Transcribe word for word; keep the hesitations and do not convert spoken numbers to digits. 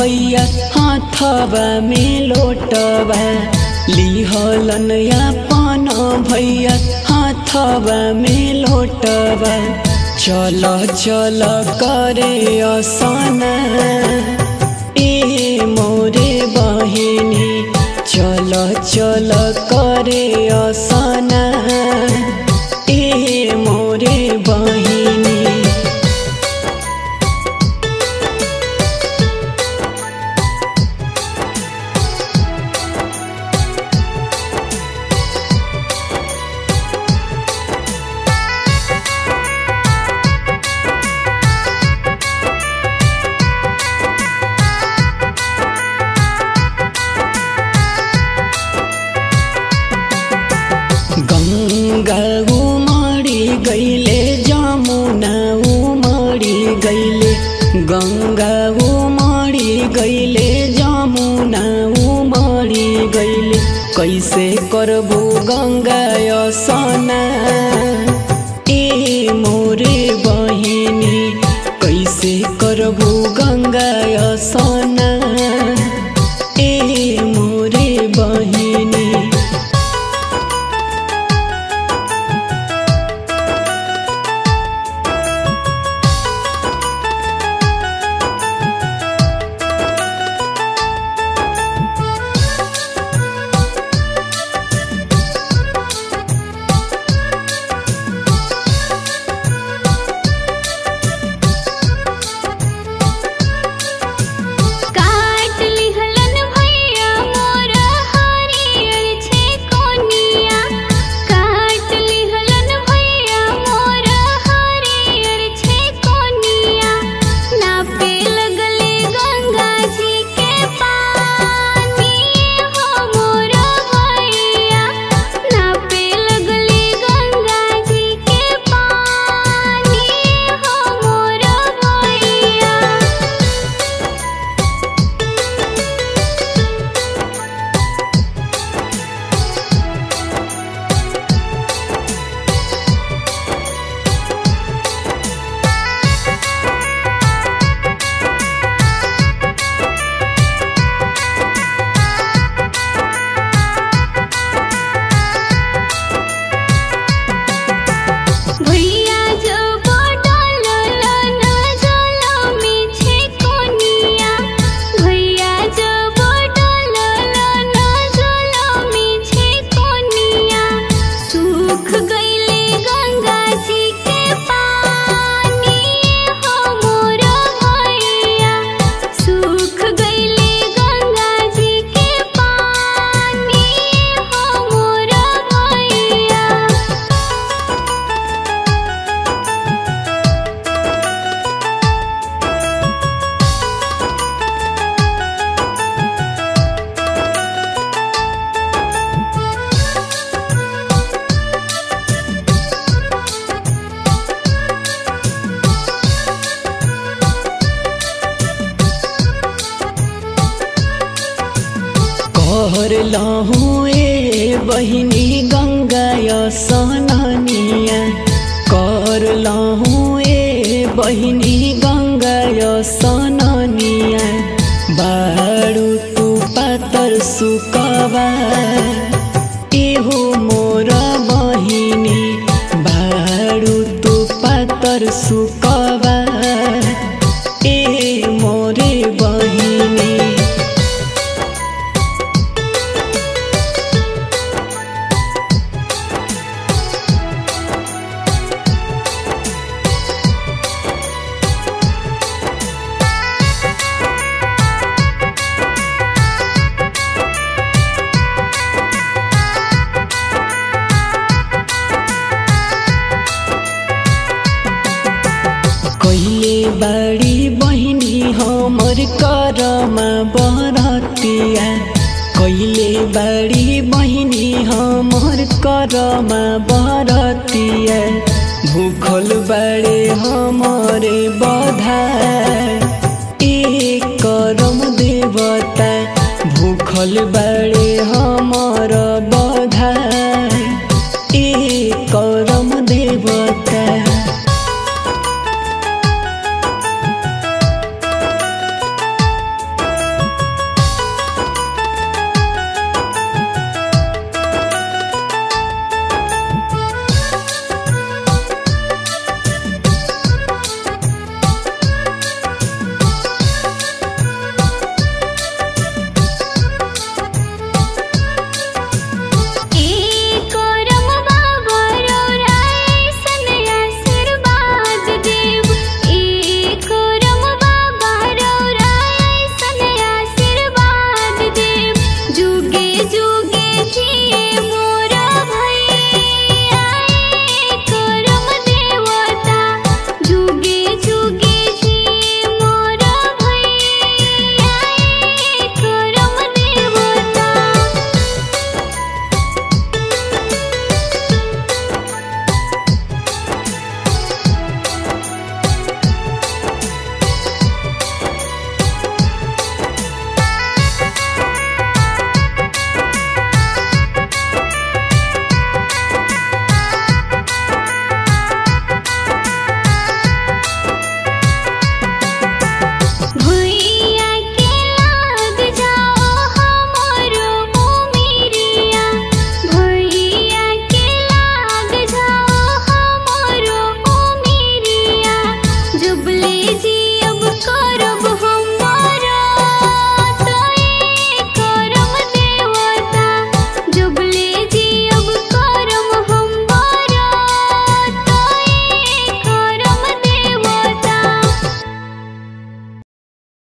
भैया हाथवा में लोटवा लिहलनया पान भैया हाथवा में लोटवा चल चल करे असना ए मोरे बहिनी चल चल करे असना ए मोरे बहिनी। गंगा उमड़ी गईले जमुना उमड़ी गईले गंगा उमड़ी गईले जमुना उमड़ी गईले कैसे करबो गंगा असना ए मोरे बहिनी कैसे करबो गंगा असना ए मोरे बहिनी। कहर लहूँ ए बहिनी गंगा असनिया कहर लहूँ ए बहिनी गंगा असनिया बारू तू पातर सुकवा एहो मोरा बहिनी बारू तू पातर सुकवा ए मोरे बहिनी। कइले बाड़ी बहिनी हमर करमा बरतिया कइले बाड़ी बहिनी हमर करमा बरतिया भूखल बाड़े हमरे बधा ए करम देवता भूखल